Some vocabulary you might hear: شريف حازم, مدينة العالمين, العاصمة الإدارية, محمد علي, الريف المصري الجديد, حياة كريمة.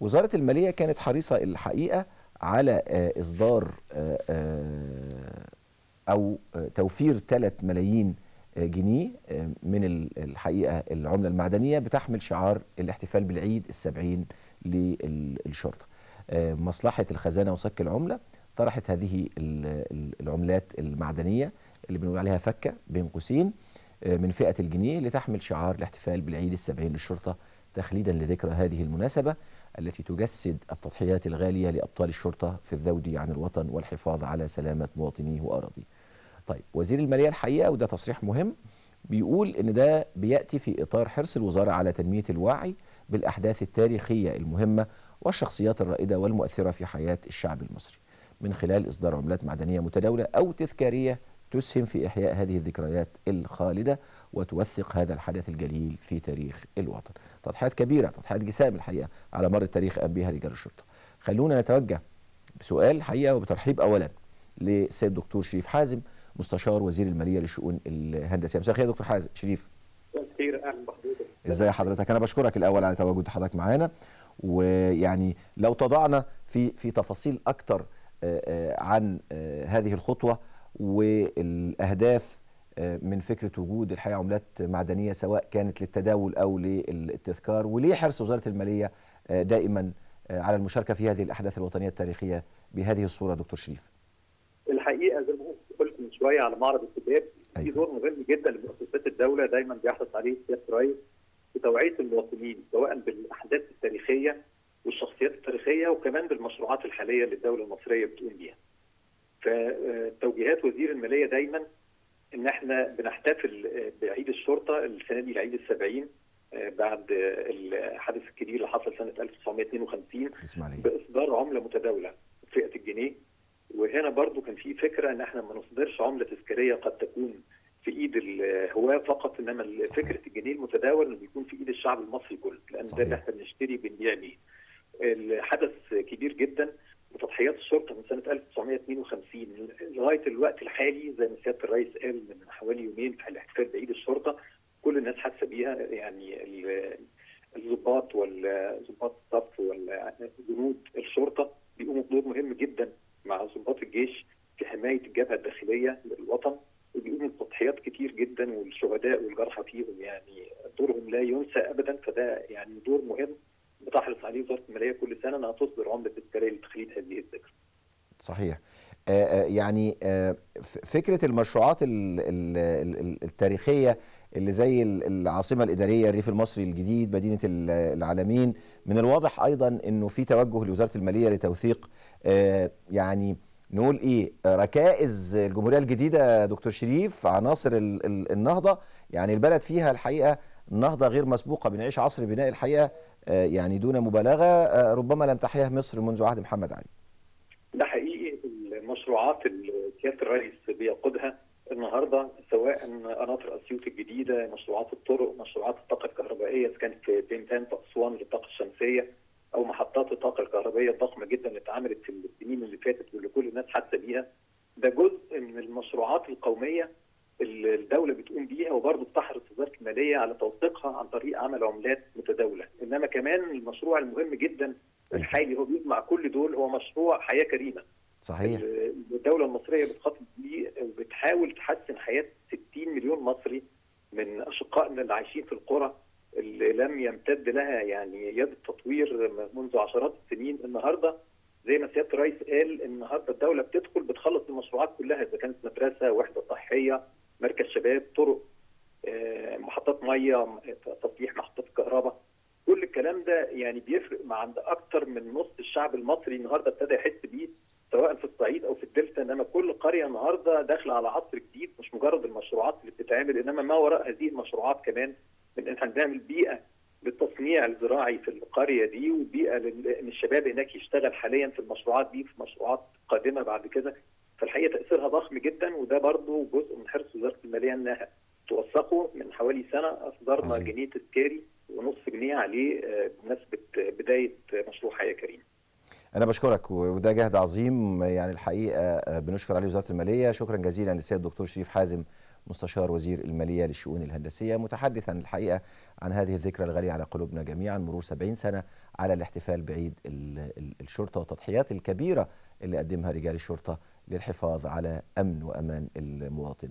وزارة المالية كانت حريصة الحقيقة على إصدار أو توفير 3 ملايين جنيه من الحقيقة العملة المعدنية بتحمل شعار الاحتفال بالعيد ال70 للشرطة. مصلحة الخزانة وصك العملة طرحت هذه العملات المعدنية اللي بنقول عليها فكة بين قوسين من فئة الجنيه لتحمل شعار الاحتفال بالعيد ال70 للشرطة تخليدا لذكرى هذه المناسبة التي تجسد التضحيات الغالية لأبطال الشرطة في الذود عن الوطن والحفاظ على سلامة مواطنيه وأراضيه. طيب وزير المالية الحقيقة وده تصريح مهم بيقول إن ده بيأتي في إطار حرص الوزارة على تنمية الوعي بالأحداث التاريخية المهمة والشخصيات الرائدة والمؤثرة في حياة الشعب المصري من خلال إصدار عملات معدنية متداولة أو تذكارية تسهم في إحياء هذه الذكريات الخالدة وتوثق هذا الحدث الجليل في تاريخ الوطن. تضحيات كبيرة، تضحيات جسام الحقيقة على مر التاريخ قام بها رجال الشرطة. خلونا نتوجه بسؤال الحقيقة وبترحيب أولا للسيد دكتور شريف حازم مستشار وزير المالية للشؤون الهندسية. مساء الخير يا دكتور حازم. شريف خير، أهلا بحضرتك. ازاي حضرتك؟ أنا بشكرك الأول على تواجد حضرتك معانا، ويعني لو تضعنا في تفاصيل أكتر عن هذه الخطوة والأهداف من فكرة وجود الحقيقة عملات معدنية سواء كانت للتداول أو للتذكار، وليه حرص وزارة المالية دائما على المشاركة في هذه الأحداث الوطنية التاريخية بهذه الصورة دكتور شريف؟ الحقيقة زي ما قلت من شوية على معرض الكتاب في دور مهم جدا لمؤسسات الدولة دايما بيحرص عليه السيادة الرئيس في توعية المواطنين سواء بالأحداث التاريخية والشخصيات التاريخية وكمان بالمشروعات الحالية اللي الدولة المصرية بتقوم بيها. فتوجيهات وزير المالية دايما ان احنا بنحتفل بعيد الشرطه السنه دي العيد ال70 بعد الحدث الكبير اللي حصل سنه 1952 باصدار عمله متداوله فئه الجنيه، وهنا برضو كان في فكره ان احنا ما نصدرش عمله تذكاريه قد تكون في ايد الهواه فقط، انما فكره الجنيه المتداول انه بيكون في ايد الشعب المصري كله، لان ده اللي احنا بنشتري بنبيع بيه. الحدث كبير جدا وتضحيات الشرطه من سنه 1952 لغايه الوقت الحالي زي ما سياده الرئيس قال من حوالي يومين في الاحتفال بعيد الشرطه كل الناس حاسه بيها، يعني الضباط والضباط الصف والجنود الشرطه بيقوموا بدور مهم جدا مع ضباط الجيش في حمايه الجبهه الداخليه للوطن، وبيقوموا بتضحيات كتير جدا والشهداء والجرحى فيهم يعني دورهم لا ينسى ابدا، فده يعني دور مهم بتحرص عليه وزارة المالية كل سنة انها تصدر عملة تذكارية لتخليد هذه الذكرى. صحيح. يعني فكرة المشروعات التاريخية اللي زي العاصمة الإدارية، الريف المصري الجديد، مدينة العالمين، من الواضح أيضا أنه في توجه لوزارة المالية لتوثيق يعني نقول إيه ركائز الجمهورية الجديدة دكتور شريف، عناصر النهضة، يعني البلد فيها الحقيقة النهضة غير مسبوقة، بنعيش عصر بناء الحقيقة يعني دون مبالغة ربما لم تحياه مصر منذ عهد محمد علي. ده حقيقي. المشروعات اللي سيادة الرئيس بيقودها النهارده سواء قناطر اسيوط الجديدة، مشروعات الطرق، مشروعات الطاقة الكهربائية إذا كانت في بنتان في أسوان للطاقة الشمسية، أو محطات الطاقة الكهربائية الضخمة جدا اللي اتعملت في السنين اللي فاتت واللي كل الناس حاسة بيها، ده جزء من المشروعات القومية الدولة بتقوم بيها، وبرضه بتحرص وزارة المالية على توثيقها عن طريق عمل عملات متداولة. إنما كمان المشروع المهم جدا الحالي هو بيجمع كل دول هو مشروع حياة كريمة. صحيح. الدولة المصرية بتخاطب بيه وبتحاول تحسن حياة 60 مليون مصري من أشقائنا اللي عايشين في القرى اللي لم يمتد لها يعني يد التطوير منذ عشرات السنين. النهارده زي ما سيادة الرئيس قال النهارده الدولة بتدخل بتخلص المشروعات كلها إذا كانت مدرسة، وحدة صحية، مركز شباب، طرق، محطات ميه، تصليح محطات الكهرباء، كل الكلام ده يعني بيفرق مع عند اكتر من نص الشعب المصري النهارده ابتدى يحس بيه سواء في الصعيد او في الدلتا، انما كل قريه النهارده داخله على عصر جديد مش مجرد المشروعات اللي بتتعمل، انما ما وراء هذه المشروعات كمان من ان احنا نعمل بيئه للتصنيع الزراعي في القريه دي، وبيئه ان الشباب هناك يشتغل حاليا في المشروعات دي في مشروعات قادمه بعد كده. فالحقيقه تاثيرها ضخم جدا، وده برضه جزء من حرص وزاره الماليه انها توثقه. من حوالي سنه اصدرنا جنيه تذكاري ونص جنيه عليه بمناسبه بدايه مشروع حياه كريمه. انا بشكرك، وده جهد عظيم يعني الحقيقه بنشكر عليه وزاره الماليه. شكرا جزيلا للسيد الدكتور شريف حازم مستشار وزير المالية للشؤون الهندسية، متحدثا الحقيقة عن هذه الذكرى الغالية على قلوبنا جميعا مرور 70 سنة على الاحتفال بعيد الشرطة والتضحيات الكبيرة اللي قدمها رجال الشرطة للحفاظ على أمن وأمان المواطن.